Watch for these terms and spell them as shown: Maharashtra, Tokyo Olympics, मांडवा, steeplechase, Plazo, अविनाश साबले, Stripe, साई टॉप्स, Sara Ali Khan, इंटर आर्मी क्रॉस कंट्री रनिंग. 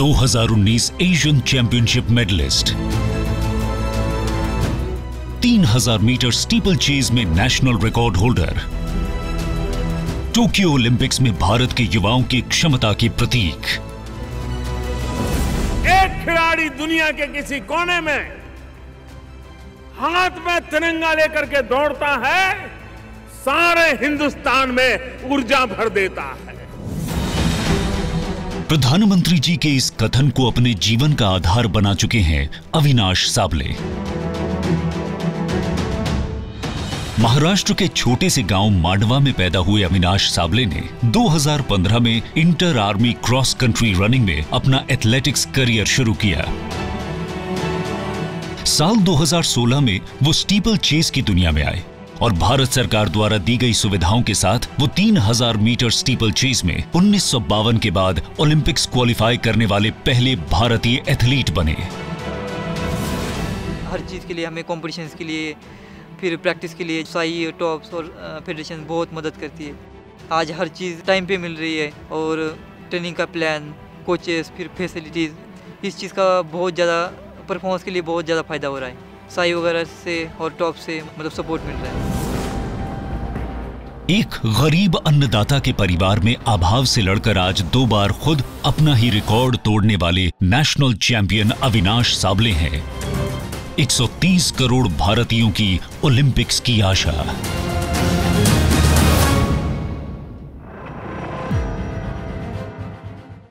2019 Asian championship medallist, 3000 metre steeplechase में national record holder, Tokyo Olympics में भारत के युवाओं की क्षमता के प्रतीक। एक खिलाड़ी दुनिया के किसी कोने में हाथ में तिरंगा लेकर के दौड़ता है, सारे हिंदुस्तान में ऊर्जा भर देता है। प्रधानमंत्री जी के इस कथन को अपने जीवन का आधार बना चुके हैं अविनाश साबले। महाराष्ट्र के छोटे से गांव मांडवा में पैदा हुए अविनाश साबले ने 2015 में इंटर आर्मी क्रॉस कंट्री रनिंग में अपना एथलेटिक्स करियर शुरू किया। साल 2016 में वो स्टीपल चेज की दुनिया में आए और भारत सरकार द्वारा दी गई सुविधाओं के साथ वो 3000 मीटर स्टीपल चेज में 1952 के बाद ओलंपिक्स क्वालिफाई करने वाले पहले भारतीय एथलीट बने। हर चीज के लिए हमें कॉम्पिटिशन्स के लिए फिर प्रैक्टिस के लिए साई टॉप्स और फेडरेशन बहुत मदद करती है। आज हर चीज़ टाइम पे मिल रही है और ट्रेनिंग का प्लान, कोचेस, फिर फैसिलिटीज़, इस चीज़ का बहुत ज़्यादा परफॉर्मेंस के लिए बहुत ज़्यादा फायदा हो रहा है। साई वगैरह से और टॉप से मतलब सपोर्ट मिल रहा है। एक गरीब अन्नदाता के परिवार में अभाव से लड़कर आज दो बार खुद अपना ही रिकॉर्ड तोड़ने वाले नेशनल चैंपियन अविनाश साबले हैं। 130 करोड़ भारतीयों की ओलंपिक्स की आशा।